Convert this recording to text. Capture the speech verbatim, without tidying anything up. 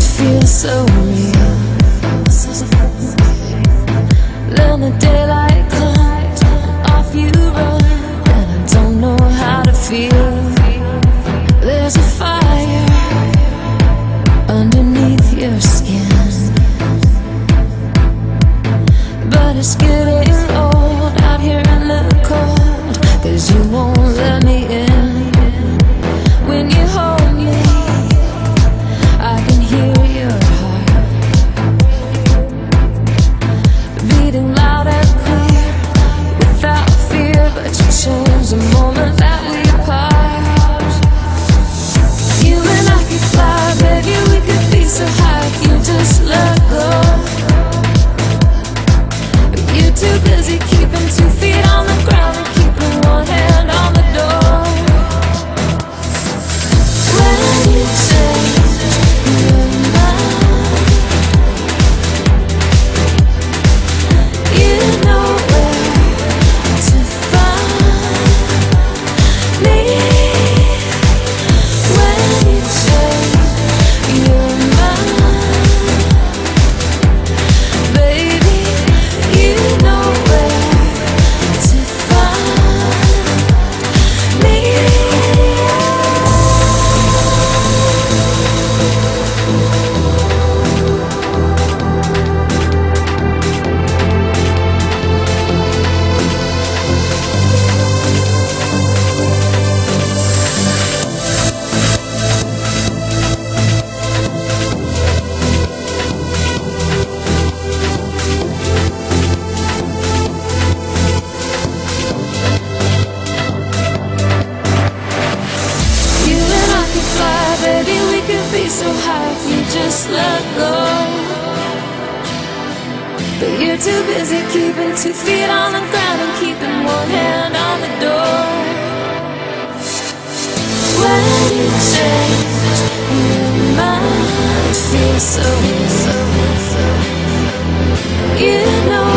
It feels so real. Then the daylight comes, off you run, and I don't know how to feel. There's a fire underneath your skin, but it's getting old out here in the cold, 'cause you won't let me in. When you hold me, I can hear your heart beating loud and clear, without fear. But you chose the moment that we part. You and I could fly, baby, we could be so high if you just let go. But you're too busy keeping two feet on the ground and keeping one hand on the door. When you say you're mine, you know where to find me. When you say you're mine, baby, you know where to find me. So high if you just let go, but you're too busy keeping two feet on the ground and keeping one hand on the door. When you change your mind, it feels so, so, so, you know.